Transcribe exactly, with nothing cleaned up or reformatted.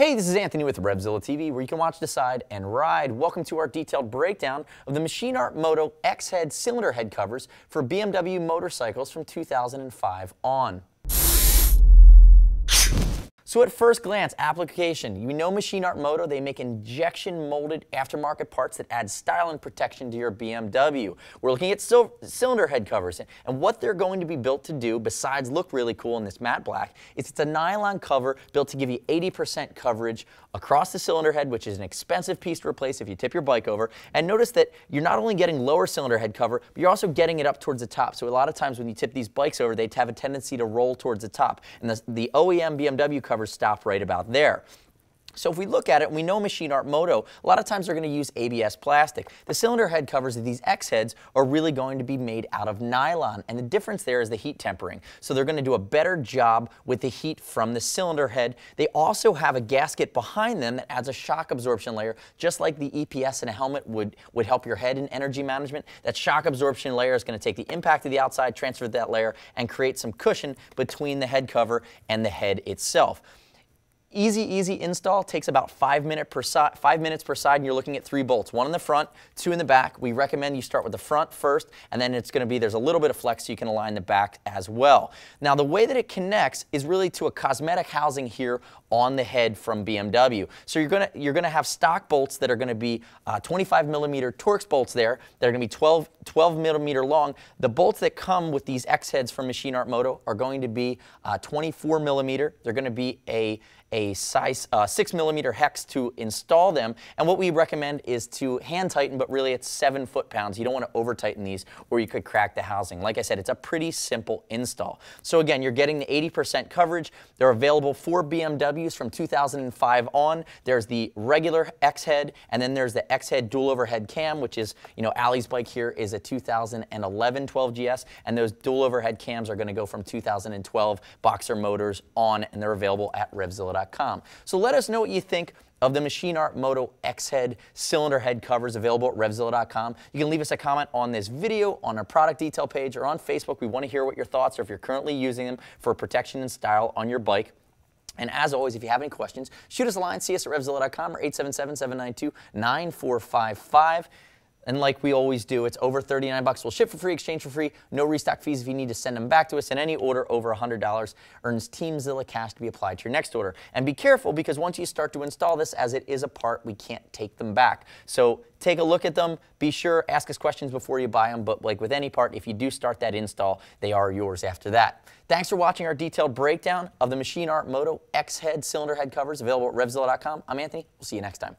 Hey, this is Anthony with RevZilla T V, where you can watch, decide, and ride. Welcome to our detailed breakdown of the MachineartMoto X-Head cylinder head covers for B M W motorcycles from two thousand five on. So at first glance, application. You know MachineartMoto, they make injection molded aftermarket parts that add style and protection to your B M W. We're looking at cylinder head covers, and what they're going to be built to do, besides look really cool in this matte black, is it's a nylon cover built to give you eighty percent coverage across the cylinder head, which is an expensive piece to replace if you tip your bike over. And notice that you're not only getting lower cylinder head cover, but you're also getting it up towards the top. So a lot of times when you tip these bikes over, they have a tendency to roll towards the top. And the, the O E M B M W cover stop right about there. So if we look at it, we know MachineartMoto, a lot of times they're going to use A B S plastic. The cylinder head covers of these X-Heads are really going to be made out of nylon, and the difference there is the heat tempering. So they're going to do a better job with the heat from the cylinder head. They also have a gasket behind them that adds a shock absorption layer, just like the E P S in a helmet would, would help your head in energy management. That shock absorption layer is going to take the impact of the outside, transfer to that layer, and create some cushion between the head cover and the head itself. Easy, easy install, takes about five, minute per si five minutes per side, and you're looking at three bolts, one in the front, two in the back. We recommend you start with the front first, and then it's going to be, there's a little bit of flex so you can align the back as well. Now the way that it connects is really to a cosmetic housing here on the head from B M W. So you're going to you're going to have stock bolts that are going to be uh, twenty-five millimeter Torx bolts there that are going to be twelve, twelve millimeter long. The bolts that come with these X-Heads from MachineartMoto are going to be uh, twenty-four millimeter. They're going to be a a size uh, six millimeter hex to install them, and what we recommend is to hand tighten, but really it's seven foot pounds. You don't want to over tighten these or you could crack the housing. Like I said, it's a pretty simple install. So again, you're getting the eighty percent coverage. They're available for B M Ws from two thousand five on. There's the regular X-Head, and then there's the X-Head dual overhead cam, which is, you know, Allie's bike here is a two thousand eleven twelve G S, and those dual overhead cams are going to go from two thousand twelve Boxer Motors on, and they're available at RevZilla dot com. So let us know what you think of the MachineartMoto X-Head cylinder head covers available at RevZilla dot com. You can leave us a comment on this video, on our product detail page, or on Facebook. We want to hear what your thoughts are if you're currently using them for protection and style on your bike. And as always, if you have any questions, shoot us a line, see us at RevZilla dot com or eight seven seven, seven nine two, nine four five five. And like we always do, it's over thirty-nine bucks. We'll ship for free, exchange for free, no restock fees if you need to send them back to us. And any order over one hundred dollars earns TeamZilla cash to be applied to your next order. And be careful, because once you start to install this, as it is a part, we can't take them back. So take a look at them. Be sure, ask us questions before you buy them. But like with any part, if you do start that install, they are yours after that. Thanks for watching our detailed breakdown of the MachineartMoto X-Head cylinder head covers available at RevZilla dot com. I'm Anthony. We'll see you next time.